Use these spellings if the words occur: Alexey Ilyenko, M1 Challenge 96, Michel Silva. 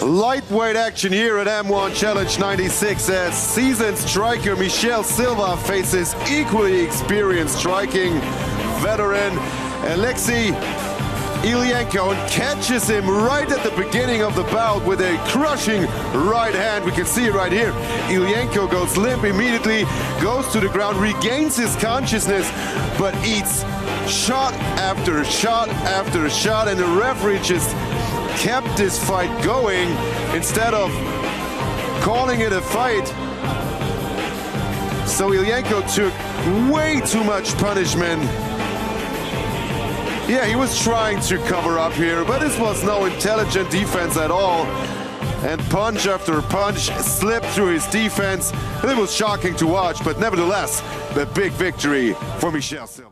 Lightweight action here at M1 Challenge 96 as seasoned striker Michel Silva faces equally experienced striking veteran Alexey Ilyenko and catches him right at the beginning of the bout with a crushing right hand. We can see it right here. Ilyenko goes limp immediately, goes to the ground, regains his consciousness, but eats shot after shot after shot, and the referee just kept this fight going instead of calling it a fight. So Ilyenko took way too much punishment. Yeah, he was trying to cover up here, but this was no intelligent defense at all. And punch after punch slipped through his defense. It was shocking to watch, but nevertheless, the big victory for Michel Silva.